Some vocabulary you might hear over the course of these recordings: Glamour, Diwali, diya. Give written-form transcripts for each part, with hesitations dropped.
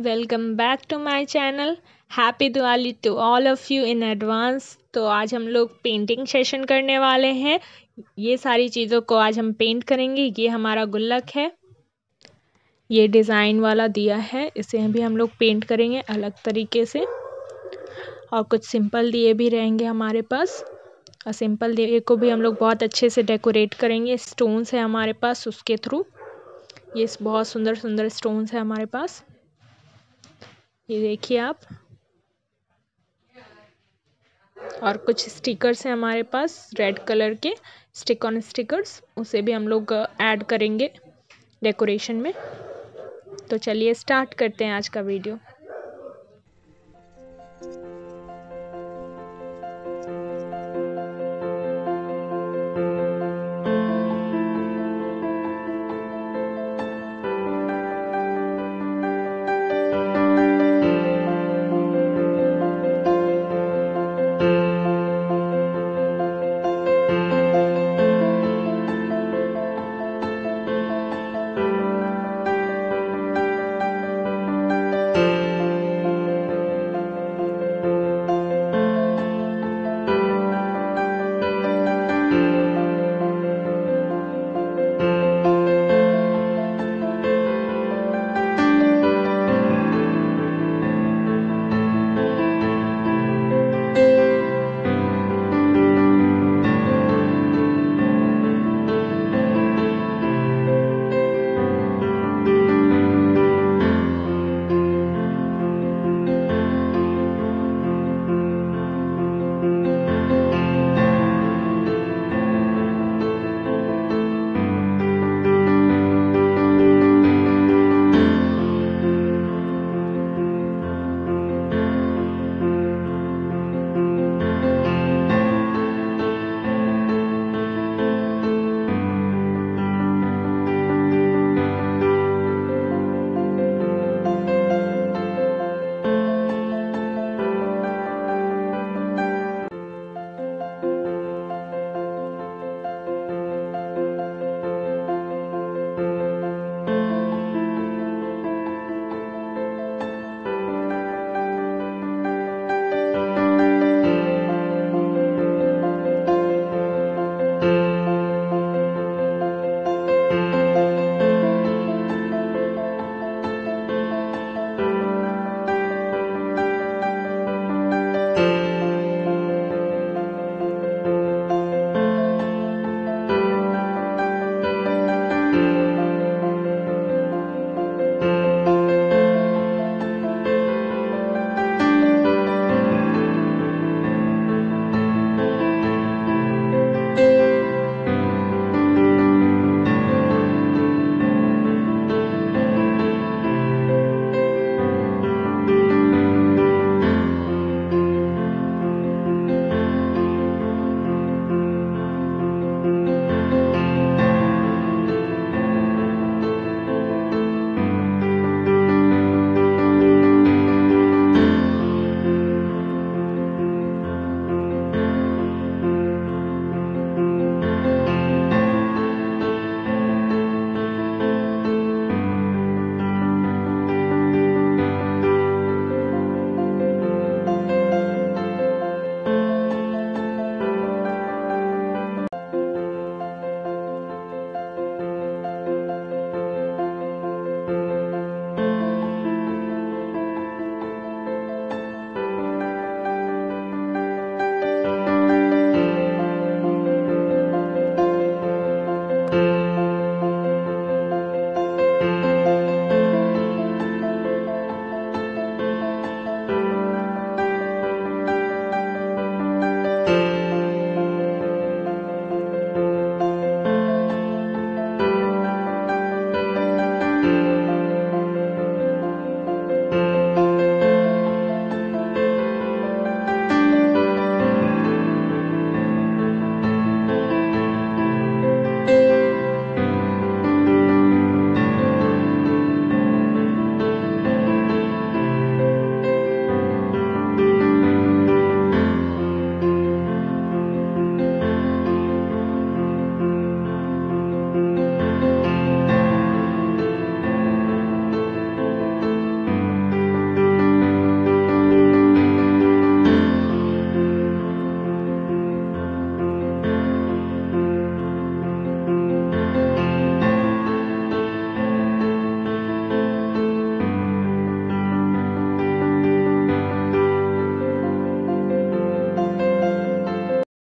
Welcome back to my channel. Happy Diwali to all of you in advance. तो आज हम लोग पेंटिंग सेशन करने वाले हैं। ये सारी चीज़ों को आज हम पेंट करेंगे। ये हमारा गुल्लक है, ये डिज़ाइन वाला दिया है, इसे भी हम लोग पेंट करेंगे अलग तरीके से। और कुछ सिंपल दिए भी रहेंगे हमारे पास, और सिंपल दिए को भी हम लोग बहुत अच्छे से डेकोरेट करेंगे। स्टोन्स हैं हमारे पास, उसके थ्रू ये बहुत सुंदर सुंदर स्टोन्स हैं हमारे पास। ये देखिए आप। और कुछ स्टिकर्स हैं हमारे पास रेड कलर के, स्टिक ऑन स्टिकर्स, उसे भी हम लोग ऐड करेंगे डेकोरेशन में। तो चलिए स्टार्ट करते हैं आज का वीडियो।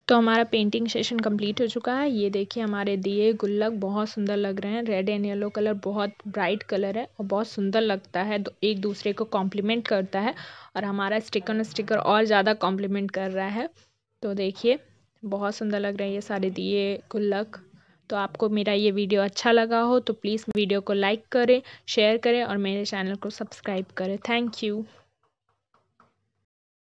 तो हमारा पेंटिंग सेशन कंप्लीट हो चुका है। ये देखिए हमारे दिए गुल्लक बहुत सुंदर लग रहे हैं। रेड एंड येलो कलर बहुत ब्राइट कलर है और बहुत सुंदर लगता है, एक दूसरे को कॉम्प्लीमेंट करता है और हमारा स्टिकर और ज़्यादा कॉम्प्लीमेंट कर रहा है। तो देखिए बहुत सुंदर लग रहे हैं ये सारे दिए गुल्लक। तो आपको मेरा ये वीडियो अच्छा लगा हो तो प्लीज़ वीडियो को लाइक करें, शेयर करें और मेरे चैनल को सब्सक्राइब करें। Thank you.